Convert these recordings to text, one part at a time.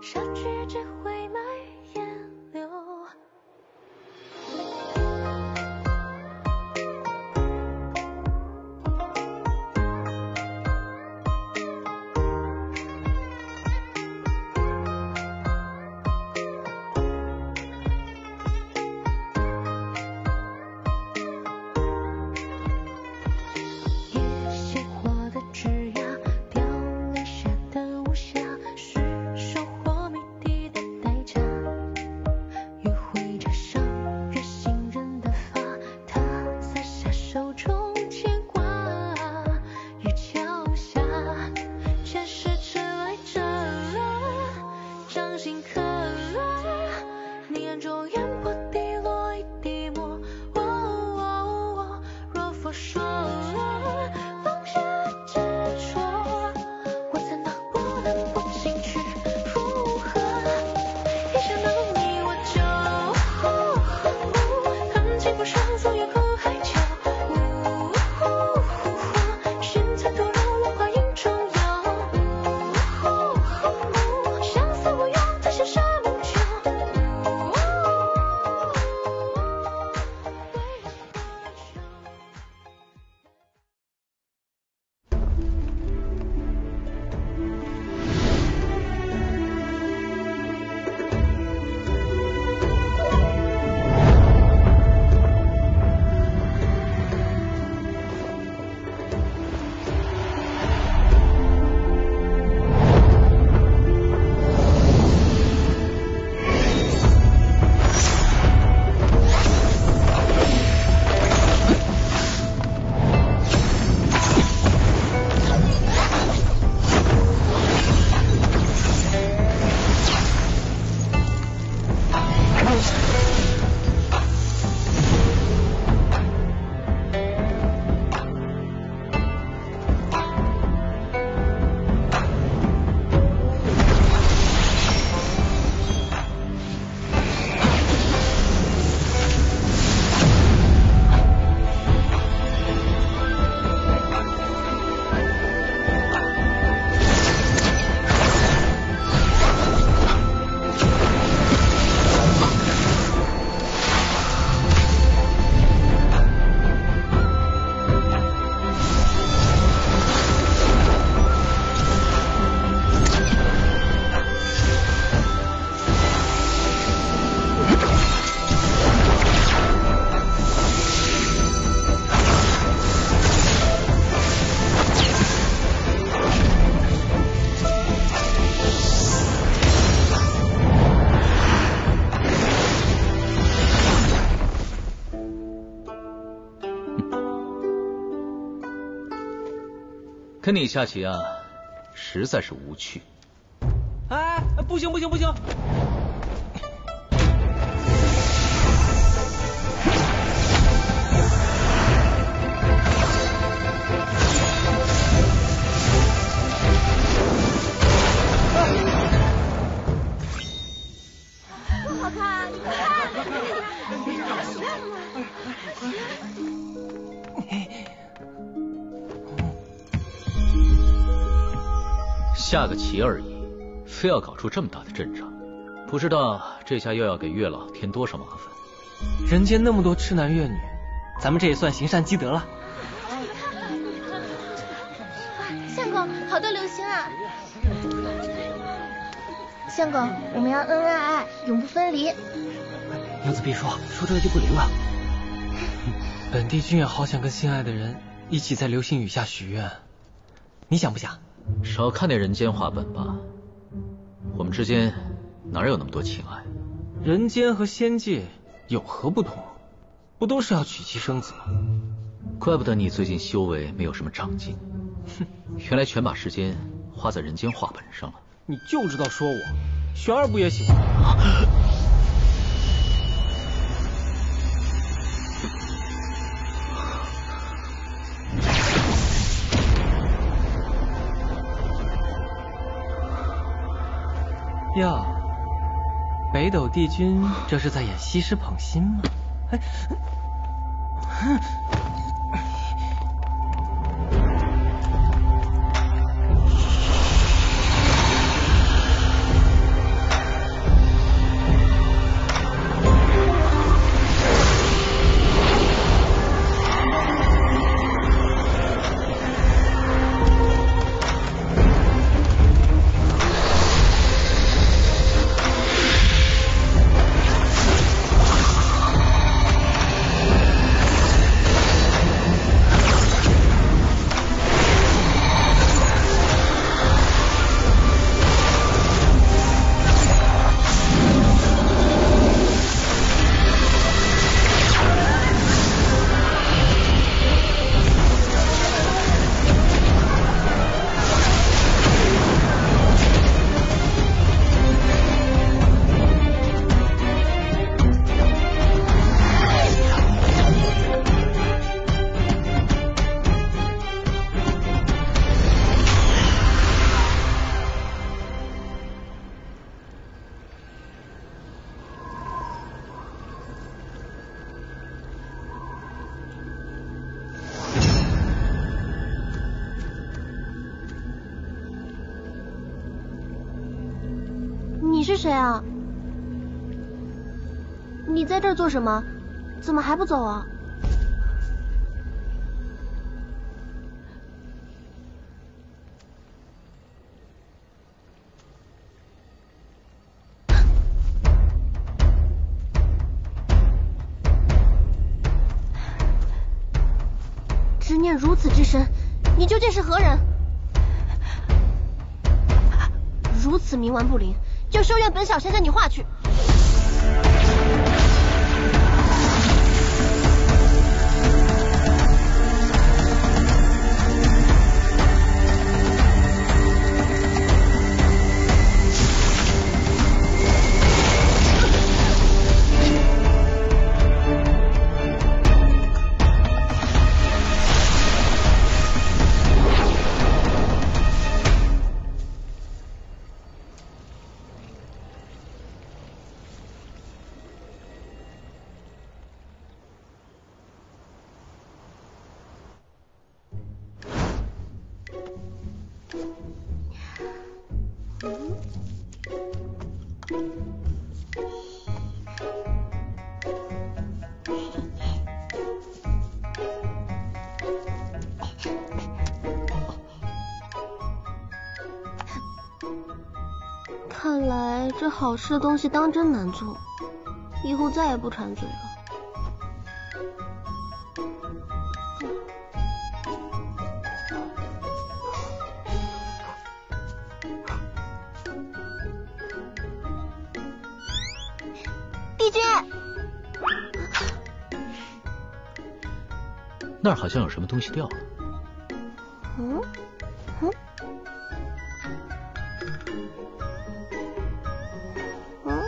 下去只会埋眼流。也许我的枝桠凋零下的无暇，是收获谜底的代价。迂回着伤越信任的发，他洒下手中牵挂于桥下，前世尘埃沾了掌心刻了，你眼中烟波滴落一滴墨。若佛说了放下执着，我才能不能不情去附和。一想到你我就恨情不上所有苦海秋，心才突然浪花影中游，相思无用再写什么旧。为人多久跟你下棋啊，实在是无趣。哎，不行不行不行！不好看，你看。下个棋而已，非要搞出这么大的阵仗，不知道这下又要给月老添多少麻烦。人间那么多痴男怨女，咱们这也算行善积德了。相公，好多流星啊！相公，我们要恩恩爱爱，永不分离。有子必说，说出来就不灵了。本帝君也好想跟心爱的人一起在流星雨下许愿，你想不想？ 少看点人间话本吧，我们之间哪有那么多情爱？人间和仙界有何不同？不都是要娶妻生子吗？怪不得你最近修为没有什么长进，哼，原来全把时间花在人间话本上了。你就知道说我，玄儿不也喜欢？哟，北斗帝君这是在演西施捧心吗？哎，你是谁啊？你在这儿做什么？怎么还不走啊？执念如此之深，你究竟是何人？如此冥顽不灵，就休怨本小仙在你化去。 看来这好吃的东西当真难做，以后再也不馋嘴了。 那儿好像有什么东西掉了。嗯嗯嗯，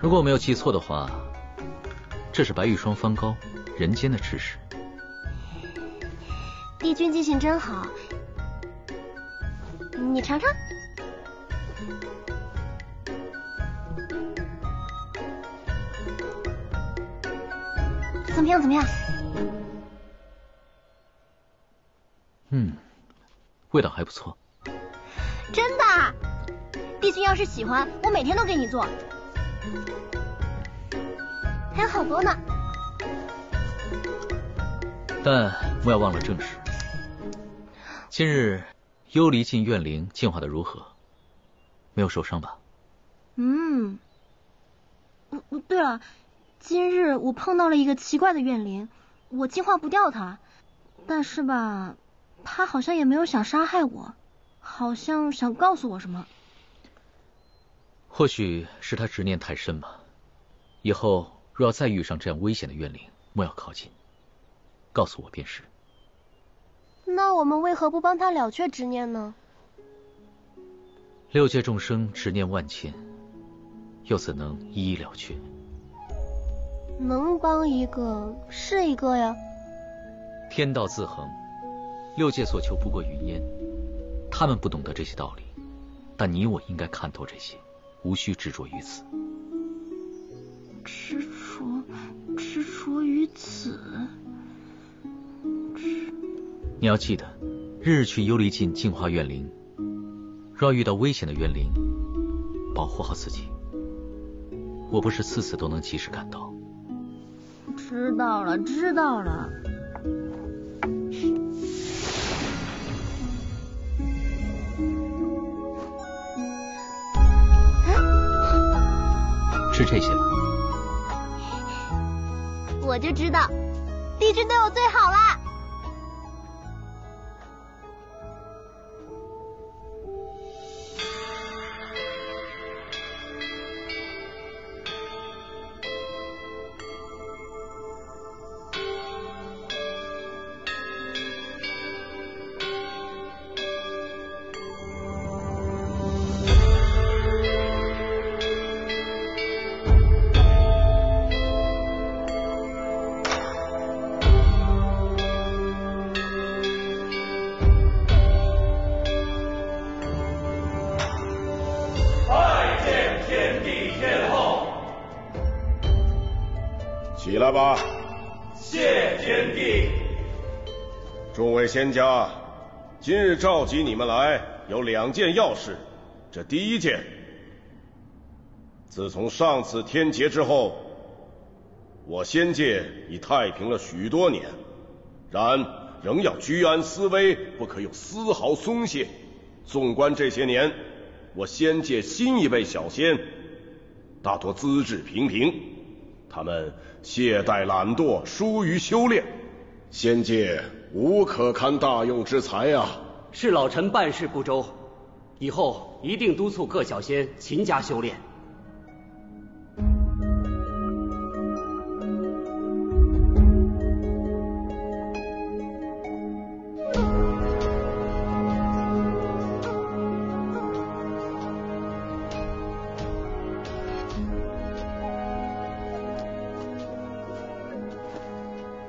如果我没有记错的话，这是白玉霜方膏，人间的吃食。帝君记性真好。 你尝尝，怎么样？怎么样？嗯，味道还不错。真的，帝君要是喜欢，我每天都给你做，还有好多呢。但莫要忘了正事。今日。 幽离禁怨灵进化的如何？没有受伤吧？嗯。对了，今日我碰到了一个奇怪的怨灵，我进化不掉他，但是吧，他好像也没有想杀害我，好像想告诉我什么。或许是他执念太深吧。以后若要再遇上这样危险的怨灵，莫要靠近，告诉我便是。 那我们为何不帮他了却执念呢？六界众生执念万千，又怎能一一了却？能帮一个是一个呀。天道自恒，六界所求不过云烟。他们不懂得这些道理，但你我应该看透这些，无需执着于此。执着于此。 你要记得，日日去幽离境净化怨灵。若遇到危险的怨灵，保护好自己。我不是次次都能及时赶到。知道了，知道了。吃这些吧。我就知道，帝君对我最好啦。起来吧！谢天帝。众位仙家，今日召集你们来，有2件要事。这第一件，自从上次天劫之后，我仙界已太平了许多年，然仍要居安思危，不可有丝毫松懈。纵观这些年，我仙界新一辈小仙，大多资质平平。 他们懈怠懒惰，疏于修炼，仙界无可堪大用之才啊！是老臣办事不周，以后一定督促各小仙勤加修炼。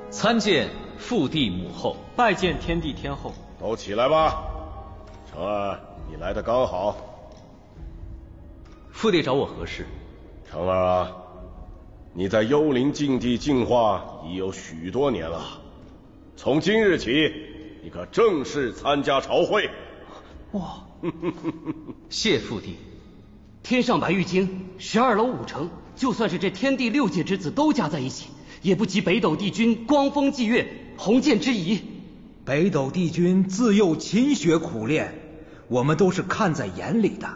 参见父帝母后，拜见天帝天后。都起来吧。成儿，你来的刚好。父帝找我何事？成儿啊，你在幽灵禁地净化已有许多年了，从今日起，你可正式参加朝会。哇！谢父帝。天上白玉京，12楼5城，就算是这天地6界之子都加在一起。 也不及北斗帝君光风霁月，鸿渐之仪。北斗帝君自幼勤学苦练，我们都是看在眼里的，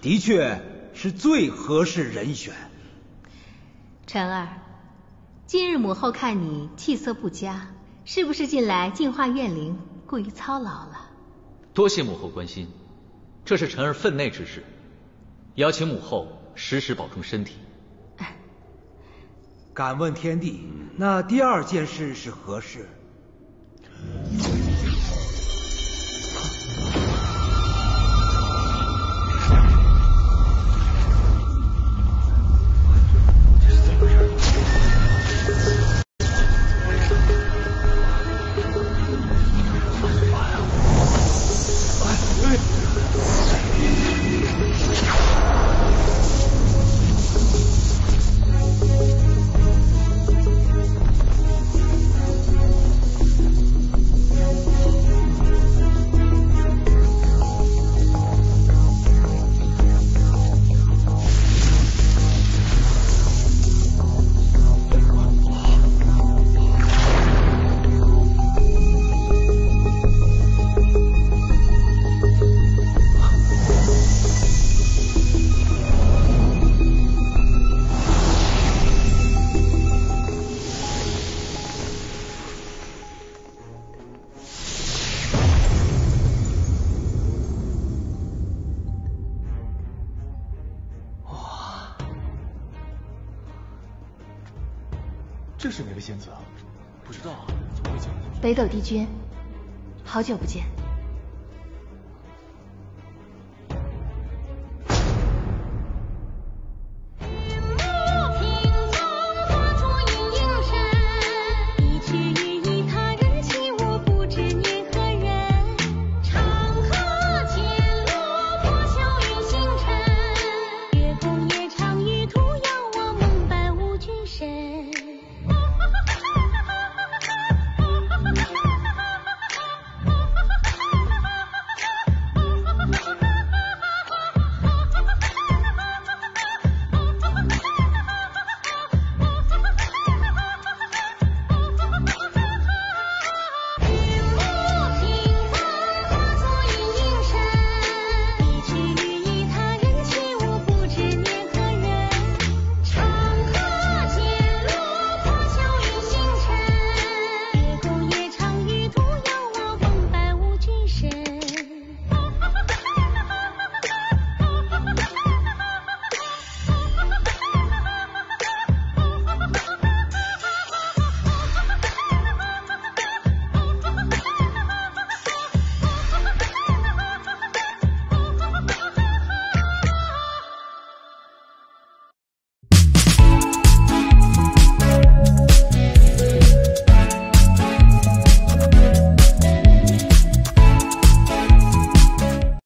的确是最合适人选。晨儿，今日母后看你气色不佳，是不是近来净化怨灵，过于操劳了？多谢母后关心，这是晨儿分内之事，也要请母后时时保重身体。 敢问天帝，那第二件事是何事？北斗帝君，好久不见。